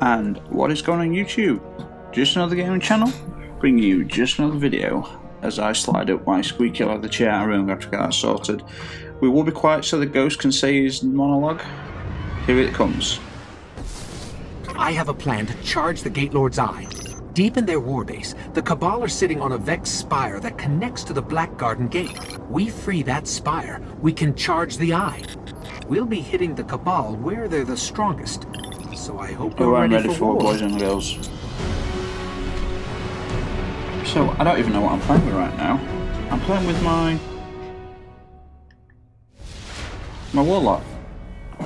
And what is going on YouTube? Just another gaming channel, bringing you just another video. As I slide up my squeaky leather chair, I really have to get that sorted. We will be quiet so the ghost can say his monologue. Here it comes. I have a plan to charge the Gatelord's Eye. Deep in their warbase, the Cabal are sitting on a Vex spire that connects to the Black Garden Gate. We free that spire, we can charge the Eye. We'll be hitting the Cabal where they're the strongest. So I hope you're ready for war. Boys and girls. So, I don't even know what I'm playing with right now. I'm playing with my warlock.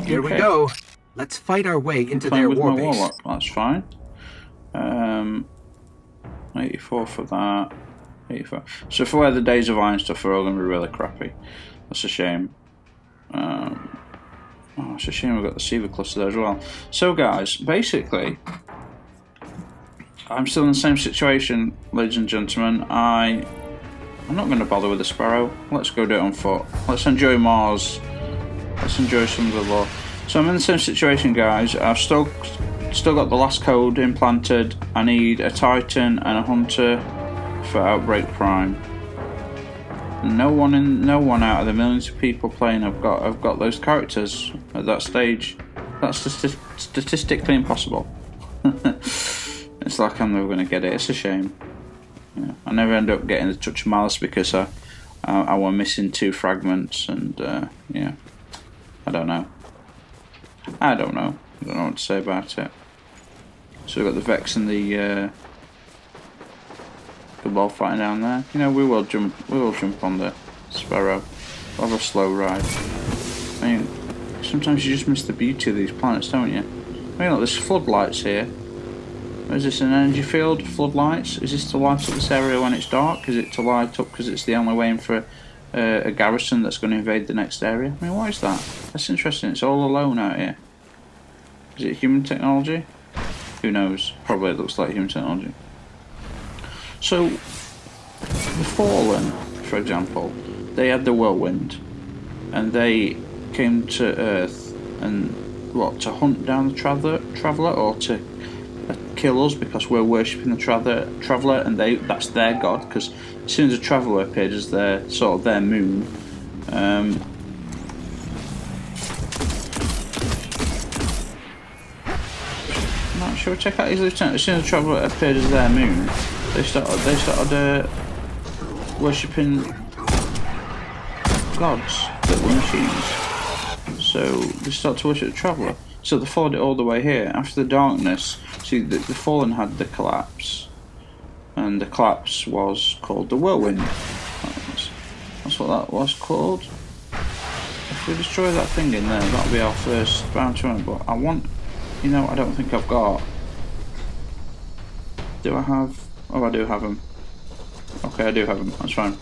Here we go. Let's fight our way into their warbase. My warlock. That's fine. 84 for that. 84. So for where the Days of Iron stuff are all going to be really crappy. That's a shame. Oh, it's a shame we've got the SIVA cluster there as well. So guys, basically, I'm still in the same situation, ladies and gentlemen. I'm not going to bother with the Sparrow. Let's go do it on foot. Let's enjoy Mars. Let's enjoy some of the lore. So I'm in the same situation, guys. I've still got the last code implanted. I need a Titan and a Hunter for Outbreak Prime. No one out of the millions of people playing I've got those characters at that stage. That's statistically impossible. It's like I'm never going to get it. It's a shame. Yeah. I never end up getting the Touch of Malice because I were missing two fragments, and yeah, I don't know what to say about it. So we've got the Vex and the Cabal fighting down there. You know, we will jump on the Sparrow. We'll have a slow ride. I mean, sometimes you just miss the beauty of these planets, don't you? I mean, look, there's floodlights here. Is this an energy field? Floodlights? Is this to light up this area when it's dark? Is it to light up because it's the only way in for a garrison that's going to invade the next area? I mean, what is that? That's interesting. It's all alone out here. Is it human technology? Who knows? Probably it looks like human technology. So, the Fallen, for example, they had the Whirlwind, and they came to Earth and, what, to hunt down the Traveler, or to kill us because we're worshipping the Traveler, and that's their god, because as soon as the Traveler appeared as their, sort of their moon, not sure, check out his lieutenant. As soon as the Traveler appeared as their moon, they started worshipping gods that were machines. So they started to worship the Traveler. So they followed it all the way here. After the darkness, see, the Fallen had the collapse, and the collapse was called the Whirlwind. That's what that was called. If we destroy that thing in there, that'll be our first round to run. But I want, you know, I don't think I've got. Do I have? Oh, I do have them. Okay, I do have them. That's fine.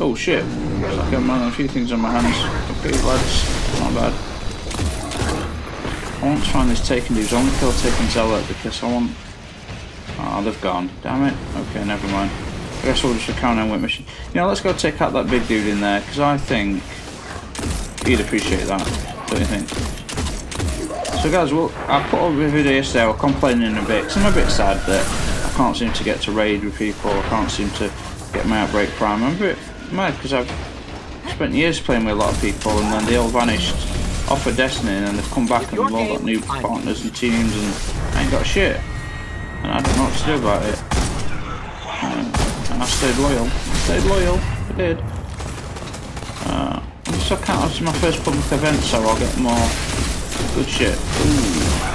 Oh shit! I've got a few things on my hands. Okay, lads, not bad. I want to find this Taken dudes. I want to kill Taken Zealot because I want. Ah, oh, they've gone. Damn it. Okay, never mind. I guess we'll just count on with machine. You know, let's go take out that big dude in there because I think he'd appreciate that. Don't you think? So, guys, well, I put up a video yesterday. I was complaining a bit because I'm a bit sad that I can't seem to get to raid with people. I can't seem to get my Outbreak Prime. I'm a bit mad because I've spent years playing with a lot of people and then they all vanished off of Destiny, and then they've come back and they've all got new partners and teams, and I ain't got shit, and I don't know what to do about it. And I stayed loyal. I did. I still can't have my first public event, so I'll get more good shit. Ooh.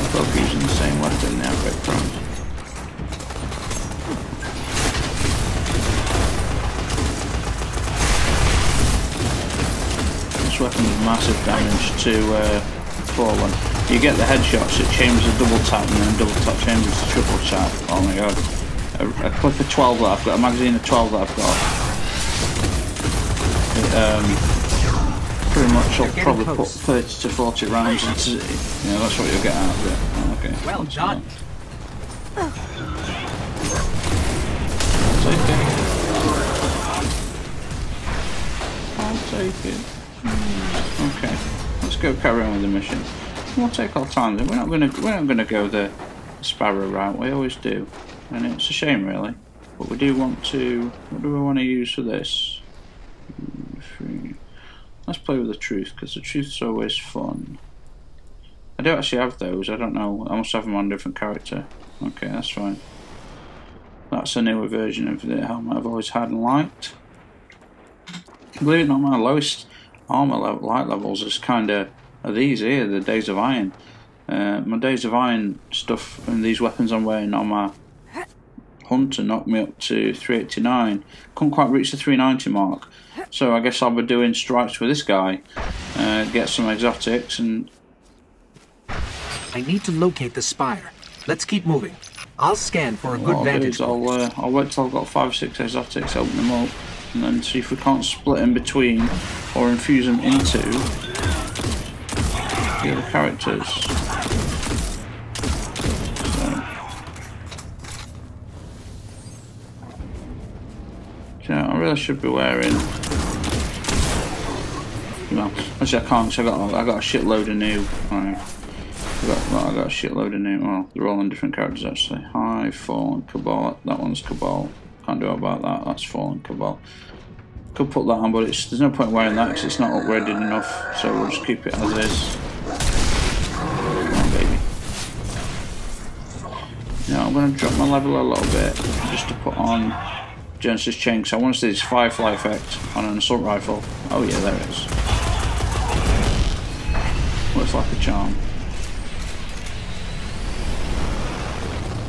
I'll go using the same weapon now, background. Weapon with massive damage to Fallen. You get the headshots, it changes a double tap, and then double tap changes to triple tap. Oh my god. A clip of 12 that I've got, a magazine of 12 that I've got. It, pretty much I'll probably put 30 to 40 rounds into it. You know, that's what you'll get out of it. Oh, okay. Well done. That's okay. good. Okay, let's go carry on with the mission. We'll take our time. Then we're not gonna go the Sparrow route. We always do, and it's a shame really. But we do want to. What do we want to use for this? 3. Let's play with the truth, because the truth's always fun. I don't actually have those. I don't know. I must have them on a different character. Okay, that's fine. That's a newer version of the helmet I've always had and liked. Believe it or not, my lowest armor light levels is kind of these here, the Days of Iron. My Days of Iron stuff and these weapons I'm wearing on my Hunter knocked me up to 389. Couldn't quite reach the 390 mark. So I guess I'll be doing strikes with this guy. Get some exotics and... I need to locate the spire. Let's keep moving. I'll scan for a good vantage point. I'll wait till I've got 5 or 6 exotics, open them up, and then see if we can't split in between or infuse them into the other characters. So I really should be wearing. Well, actually, I can't. So I got a shitload of new. I got a shitload of new. Well, they're all in different characters actually. Hive, Fallen, Cabal. That one's Cabal. Can't do about that. That's Fallen, Cabal. Could put that on, but it's, there's no point wearing that because it's not upgraded enough. So we'll just keep it as is. Come on, baby. Now I'm going to drop my level a little bit just to put on Genesis Chain. So I want to see this Firefly effect on an assault rifle. Oh yeah, there it is. Looks like a charm.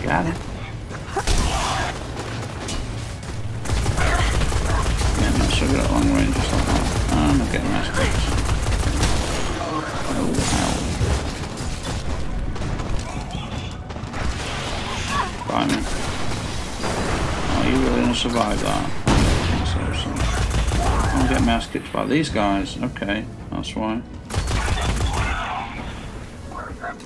Got it. Yeah, I'm not sure that long range just like that. I'm not getting nice clicks. Oh, ow. Blimey. Are you really going to survive that? So. I'm getting my ass kicked by these guys. Okay, that's why.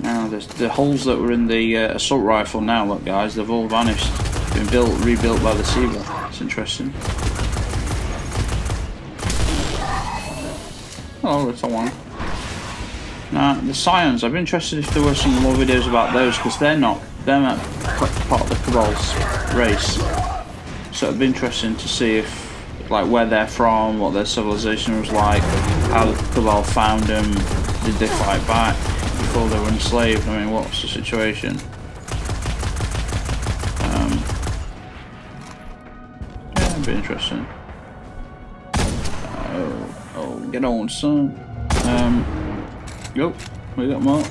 Now the holes that were in the assault rifle now, look guys, they've all vanished. Been rebuilt by the SIVA. It's interesting. Hello little one. Now the Scions, I'd be interested if there were some more videos about those because they're not part of the Cabal's race. So it'd be interesting to see if like where they're from, what their civilization was like, how the Cabal found them, did they fight back? Before they were enslaved, I mean, what's the situation? Yeah, that'd be interesting. Oh, get on, son. Yep, we got more.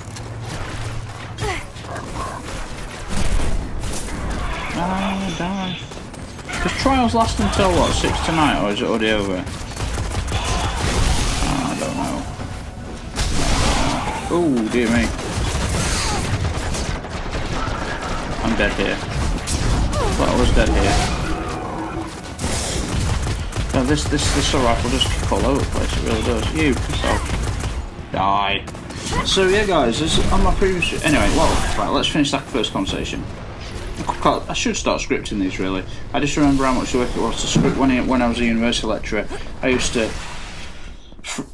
Ah, die. Does trials last until what, 6 tonight, or is it already over? Ah, I don't know. Oh dear me. I'm dead here. But I was dead here. Now this rifle will just kick all over the place, it really does. You piss off. Die. So yeah guys, this is on my previous anyway, well right, let's finish that first conversation. I should start scripting these really. I just remember how much work it was to script when I was a university lecturer. I used to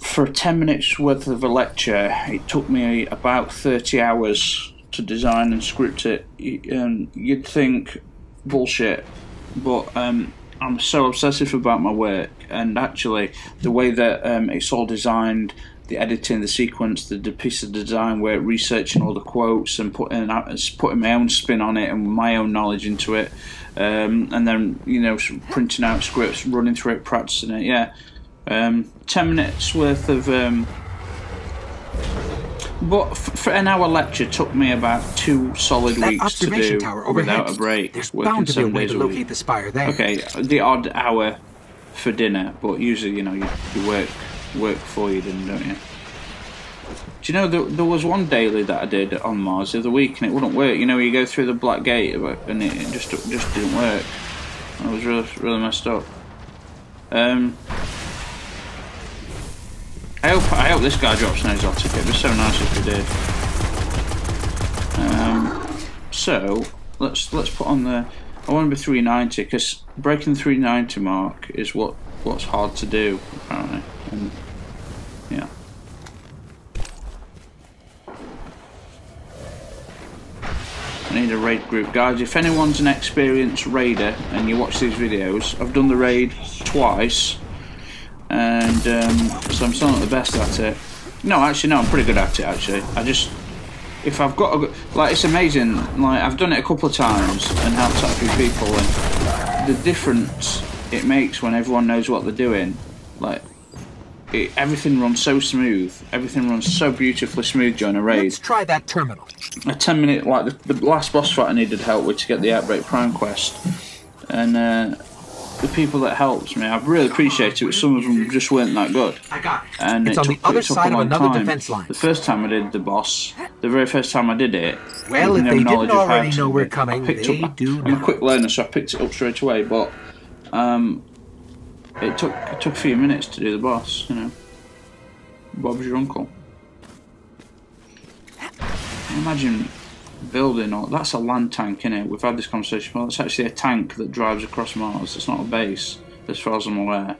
for 10 minutes worth of a lecture, it took me about 30 hours to design and script it. You'd think bullshit, but I'm so obsessive about my work, and actually the way that it's all designed, the editing, the sequence, the piece of design work, researching all the quotes and putting my own spin on it and my own knowledge into it, and then you know printing out scripts, running through it, practicing it, yeah. 10 minutes worth of but for an hour lecture took me about 2 solid weeks to do tower without a break. There's bound to be a way to locate the spire there. Okay, the odd hour for dinner, but usually you know you work before you dinner, don't you? Do you know there was one daily that I did on Mars the other week and it wouldn't work. You know you go through the Black Gate and it just didn't work. I was really messed up. I hope this guy drops an exotic. It'd be so nice if he did. So let's put on the. I want to be 390 because breaking the 390 mark is what's hard to do apparently. And need a raid group. Guys, if anyone's an experienced raider and you watch these videos, I've done the raid twice, and so I'm still not the best at it. No, actually, no, I'm pretty good at it, actually. I just, if I've got a, like, it's amazing, like, I've done it a couple of times and helped out a few people, and the difference it makes when everyone knows what they're doing, like, everything runs so smooth. Everything runs so beautifully smooth during a raid. Let's try that terminal. A 10-minute, like, the last boss fight I needed help with to get the Outbreak Prime quest, and the people that helped me, I really appreciate it, but some of them just weren't that good. I got it. And it's on the other side of another defense line. The first time I did the boss, the very first time I did it, well, if they didn't already know we're coming, they do. I'm a quick learner, so I picked it up straight away, but it took a few minutes to do the boss, you know. Bob's your uncle. Imagine building, or that's a land tank, innit? We've had this conversation before. That's actually a tank that drives across Mars. It's not a base, as far as I'm aware.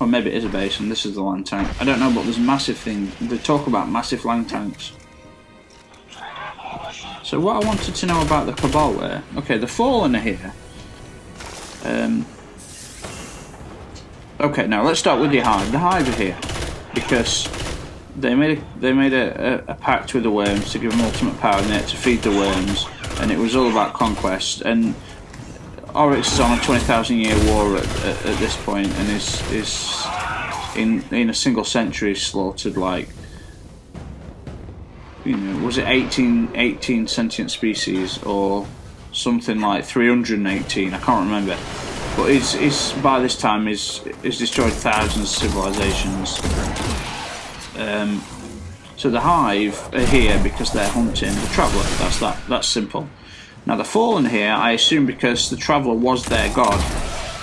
Or maybe it is a base and this is the land tank. I don't know, but there's a massive thing. They talk about massive land tanks. So what I wanted to know about the Cabal there, okay, the Fallen are here. Okay, now let's start with the Hive. The Hive are here because they made a pact with the Worms to give them ultimate power, and they had to feed the Worms, and it was all about conquest. And Oryx is on a 20,000-year war at this point, and is in a single century slaughtered, like, you know, was it 18 sentient species or something, like 318? I can't remember. But it's by this time is destroyed thousands of civilizations. So the Hive are here because they're hunting the Traveler. That's that. That's simple. Now the Fallen here, I assume, because the Traveler was their god,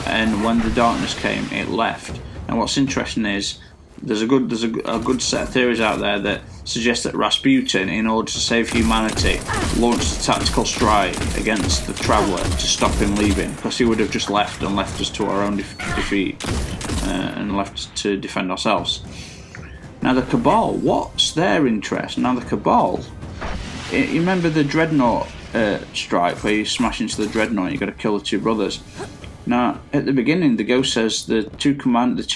and when the darkness came, it left. And what's interesting is, there's a good set of theories out there that suggest that Rasputin, in order to save humanity, launched a tactical strike against the Traveler to stop him leaving, because he would have just left and left us to our own defeat and left us to defend ourselves. Now the Cabal, what's their interest? Now the Cabal, you remember the Dreadnought strike where you smash into the Dreadnought, you've got to kill the two brothers. Now at the beginning, the ghost says the two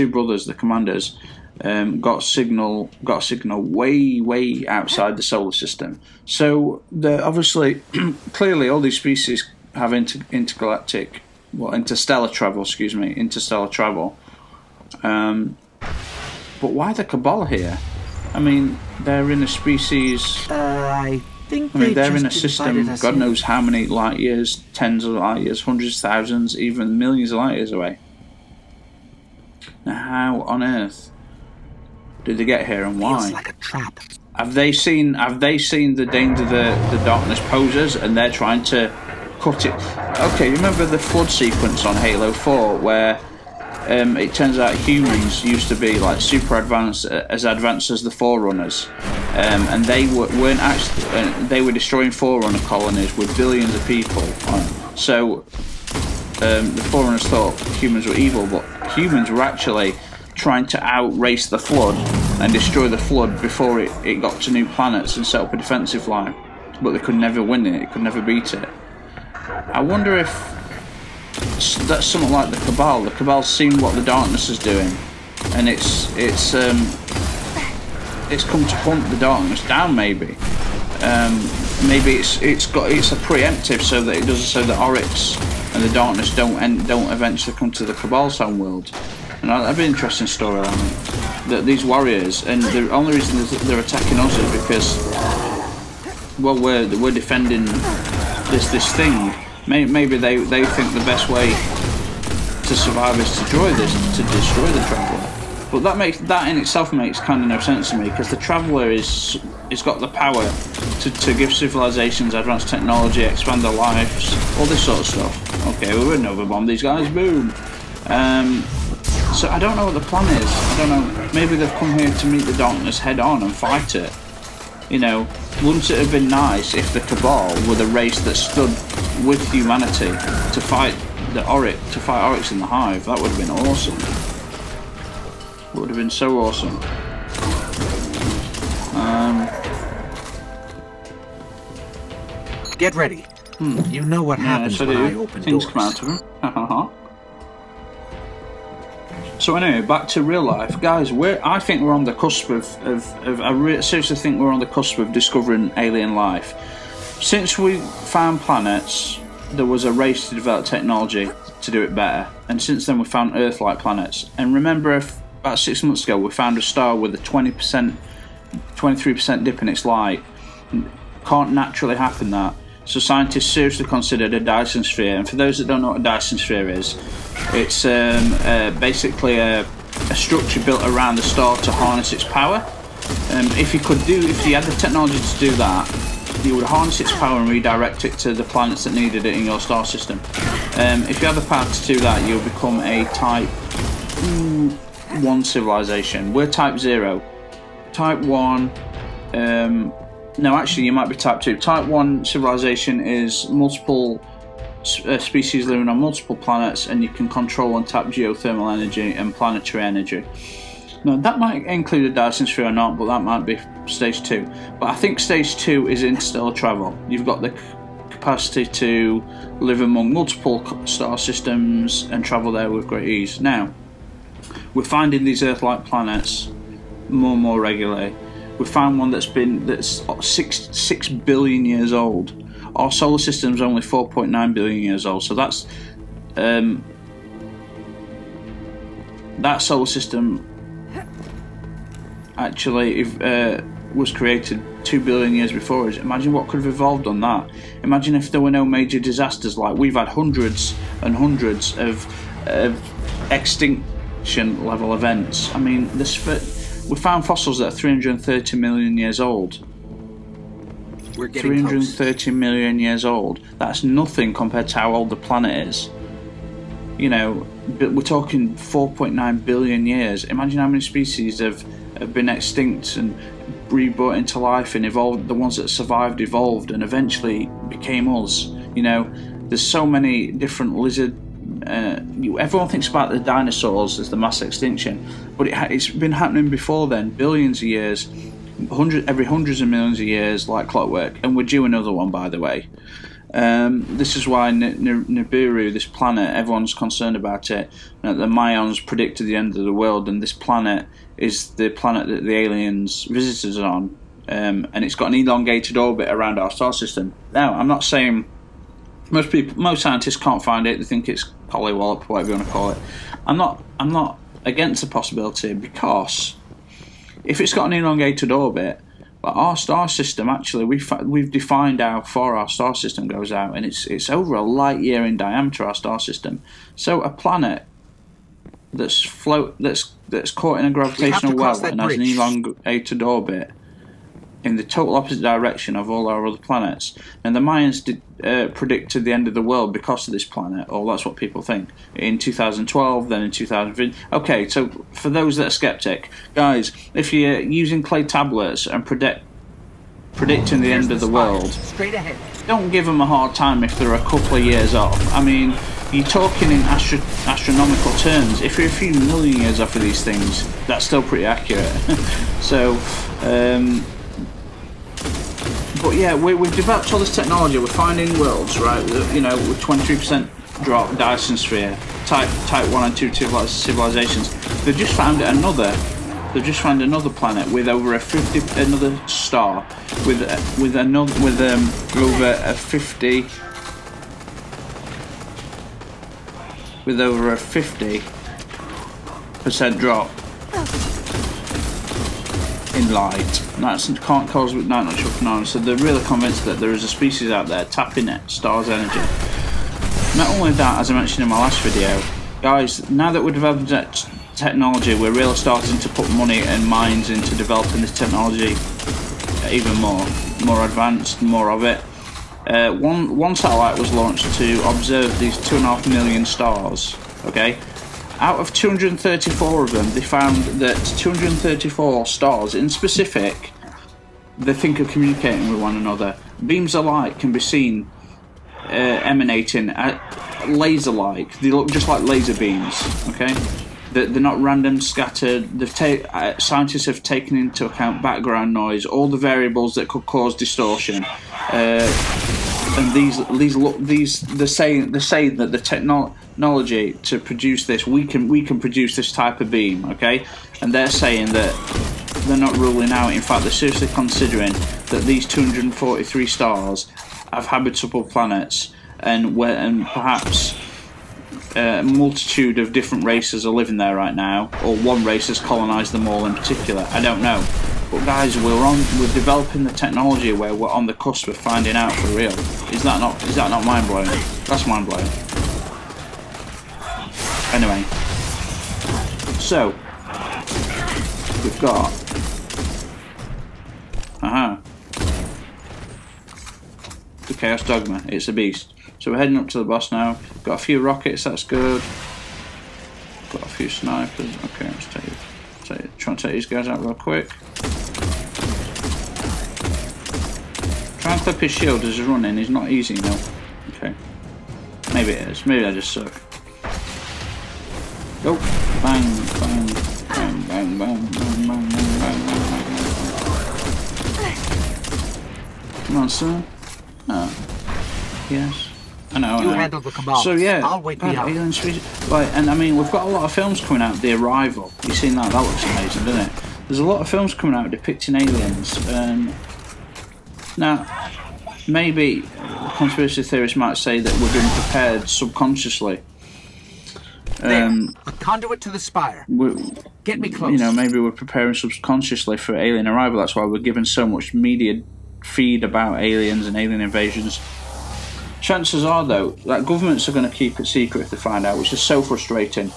brothers, the commanders, got a signal way outside the solar system. So they're obviously, clearly, all these species have interstellar travel. Excuse me, interstellar travel. But why the Cabal here? I mean, they're in a species. I mean, they're in a system. God knows how many light years, tens of light years, hundreds, thousands, even millions of light years away. Now, how on earth did they get here, and why? Feels like a trap. Have they seen the danger the darkness poses, and they're trying to cut it? Okay, remember the flood sequence on Halo 4, where it turns out humans used to be, like, super advanced, as advanced as the Forerunners, and they weren't actually. They were destroying Forerunner colonies with billions of people. So the Forerunners thought humans were evil, but humans were actually trying to outrace the Flood and destroy the Flood before it got to new planets and set up a defensive line. But they could never win it, it could never beat it. I wonder if that's something like the Cabal. The Cabal's seen what the darkness is doing, and it's come to hunt the darkness down, maybe. Maybe it's a preemptive, so that the Oryx and the darkness don't eventually come to the Cabal's home world. And that'd be an interesting story, that these warriors, and the only reason they're attacking us is because, well, we're defending this thing. Maybe they think the best way to survive is to destroy the Traveler. But that in itself makes kind of no sense to me, because the Traveler has got the power to give civilizations advanced technology, expand their lives, all this sort of stuff. Okay, we wouldn't overbomb these guys. Boom. So I don't know what the plan is. I don't know. Maybe they've come here to meet the darkness head on and fight it. You know, wouldn't it have been nice if the Cabal were the race that stood with humanity to fight Oryx in the Hive? That would have been awesome. It would have been so awesome. Get ready. You know what happens when I open doors. Things come out of them. So anyway, back to real life, guys. I think we're on the cusp I seriously think we're on the cusp of discovering alien life. Since we found planets, there was a race to develop technology to do it better, and since then we found Earth-like planets. And remember, about 6 months ago, we found a star with a 23% dip in its light. Can't naturally happen that. So scientists seriously considered a Dyson Sphere, and for those that don't know what a Dyson Sphere is, it's basically a structure built around the star to harness its power. If you had the technology to do that, you would harness its power and redirect it to the planets that needed it in your star system. If you have the power to do that, you'll become a Type 1 civilization. We're Type 0. Type 1... no, actually, you might be Type 2. Type 1 civilization is multiple species living on multiple planets, and you can control and tap geothermal energy and planetary energy. Now, that might include a Dyson Sphere or not, but that might be Stage 2. But I think Stage 2 is interstellar travel. You've got the capacity to live among multiple star systems and travel there with great ease. Now, we're finding these Earth-like planets more and more regularly. We found one that's 6 billion years old. Our solar system's only 4.9 billion years old, so that's that solar system actually was created 2 billion years before us. Imagine what could have evolved on that. Imagine if there were no major disasters like we've had hundreds and hundreds of extinction level events. I mean, this. We found fossils that are 330 million years old. We're getting 330 million years old. That's nothing compared to how old the planet is. You know, but we're talking 4.9 billion years. Imagine how many species have been extinct and reborn into life and evolved. The ones that survived evolved and eventually became us. You know, there's so many different lizard. Everyone thinks about the dinosaurs as the mass extinction, but it's been happening before then, billions of years, hundreds of millions of years, like clockwork, and we're due another one, by the way. This is why Nibiru, this planet, everyone's concerned about it. The Mayans predicted the end of the world, and this planet is the planet that the aliens visited us on, and it's got an elongated orbit around our star system. Now, I'm not saying... Most scientists can't find it. They think it's collywallop, whatever you want to call it. I'm not against the possibility, because if it's got an elongated orbit, like our star system, actually, we've defined how far our star system goes out, and it's over a light year in diameter, our star system. So a planet that's caught in a gravitational well and has an elongated orbit in the total opposite direction of all our other planets. And the Mayans predicted the end of the world because of this planet, or that's what people think, in 2012, then in 2015. Okay, so for those that are skeptic, guys, if you're using clay tablets and predicting the end of the world, don't give them a hard time if they're a couple of years off. I mean, you're talking in astronomical terms. If you're a few million years off of these things, that's still pretty accurate. So... But yeah, we've developed all this technology. We're finding worlds, right? You know, with 23% drop, Dyson Sphere, type 1 and 2 civilizations. They've just found another. They've just found another planet with over a 50, another star with over a 50% drop in light. That can't cause with night natural phenomenon, so they're really convinced that there is a species out there tapping at stars' energy. Not only that, as I mentioned in my last video, guys, now that we're developing that technology, we're really starting to put money and minds into developing this technology even more advanced, more of it. One satellite was launched to observe these 2.5 million stars, okay? Out of 234 of them, they found that 234 stars, in specific, they think are communicating with one another. Beams of light can be seen emanating laser-like. They look just like laser beams, okay? They're not random, scattered. Scientists have taken into account background noise, all the variables that could cause distortion. they're saying that the technology to produce this, we can produce this type of beam, okay? And they're saying that they're not ruling out. In fact, they're seriously considering that these 243 stars have habitable planets, and perhaps a multitude of different races are living there right now, or one race has colonised them all in particular. I don't know. But guys, we're developing the technology where we're on the cusp of finding out for real. Is that not mind blowing? That's mind blowing. Anyway, so we've got. The Chaos Dogma. It's a beast. So we're heading up to the boss now. Got a few rockets. That's good. Got a few snipers. Okay, let's try and take these guys out real quick. Try and clip his shield as he's running. He's not easy enough. Okay. Maybe it is. Maybe I just suck. Go. Bang, bang, bang, bang, bang, bang, bang, bang, bang, bang. Come on, sir. Oh. Yes. I know. You handle the Cabal. So yeah. I'll wait for you. Right, and I mean, we've got a lot of films coming out. The Arrival. You've seen that? That looks amazing, doesn't it? There's a lot of films coming out depicting aliens. Now, maybe conspiracy theorists might say that we're being prepared subconsciously. A conduit to the spire. Get me close. You know, maybe we're preparing subconsciously for alien arrival. That's why we're given so much media feed about aliens and alien invasions. Chances are, though, that governments are going to keep it secret if they find out, which is so frustrating.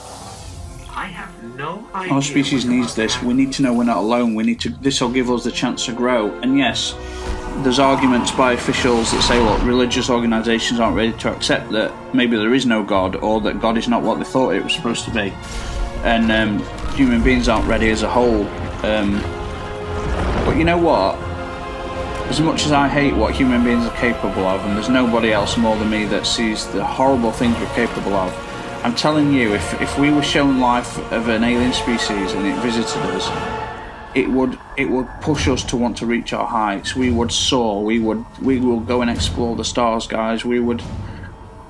I have no idea. Our species needs this. We need to know we're not alone. We need to. This will give us the chance to grow. And yes. There's arguments by officials that say, look, religious organisations aren't ready to accept that maybe there is no God, or that God is not what they thought it was supposed to be, and human beings aren't ready as a whole. But you know what? As much as I hate what human beings are capable of, and there's nobody else more than me that sees the horrible things we're capable of, I'm telling you, if we were shown life of an alien species and it visited us, it would push us to want to reach our heights. We would soar. We will go and explore the stars, guys. We would,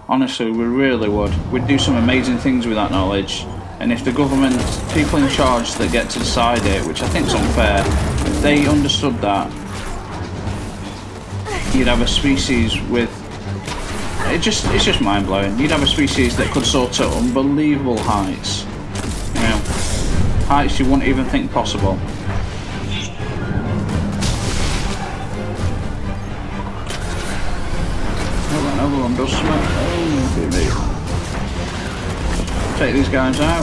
honestly, we really would. We'd do some amazing things with that knowledge. And if the government, people in charge that get to decide it, which I think is unfair, if they understood that, you'd have a species with, it's just mind blowing. You'd have a species that could soar to unbelievable heights, you know, heights you wouldn't even think possible. Take these guys out.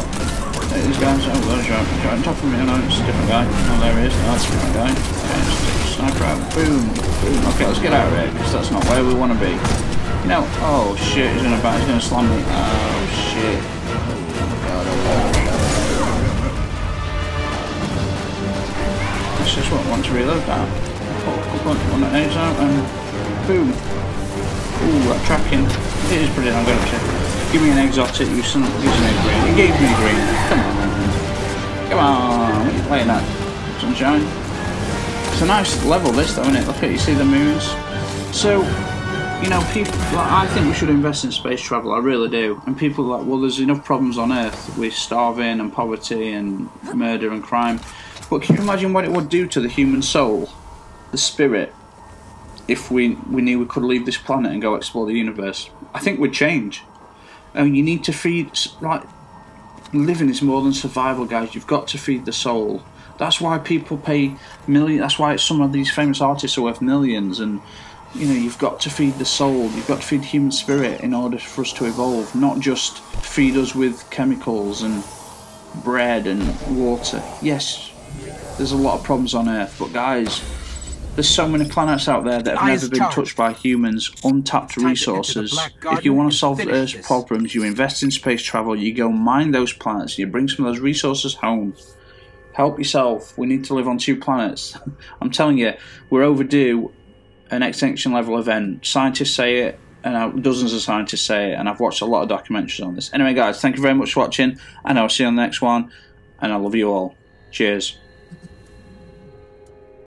Take these guys out. There's your guy on top of me. No, it's a different guy. Oh, there he is. That's a different guy. Okay, just take the sniper out. Boom. Boom. Okay, let's get out of here, because that's not where we want to be. You know. Oh shit! He's gonna bat. He's gonna slam me. Oh shit! I just won't want to reload that. Put one of those out and boom. Ooh, that tracking. It is pretty damn good, actually. Give me an exotic, you son of a green. He gave me a green. Come on. Come on. What are you playing at? Sunshine. It's a nice level, this, though, isn't it? Look at, you see the moons. So, you know, people. Like, I think we should invest in space travel. I really do. And people are like, well, there's enough problems on Earth with starving and poverty and murder and crime. But can you imagine what it would do to the human soul? The spirit. If we knew we could leave this planet and go explore the universe, I think we'd change. I mean, you need to feed, like, living is more than survival, guys. You've got to feed the soul. That's why people pay millions. That's why some of these famous artists are worth millions. And, you know, you've got to feed the soul. You've got to feed the human spirit in order for us to evolve, not just feed us with chemicals and bread and water. Yes, there's a lot of problems on Earth, but guys, there's so many planets out there that have never been touched by humans, untapped resources. If you want to solve Earth's problems, you invest in space travel, you go mine those planets, you bring some of those resources home. Help yourself. We need to live on 2 planets. I'm telling you, we're overdue an extinction level event. Scientists say it, and dozens of scientists say it, and I've watched a lot of documentaries on this. Anyway, guys, thank you very much for watching, and I'll see you on the next one, and I love you all. Cheers.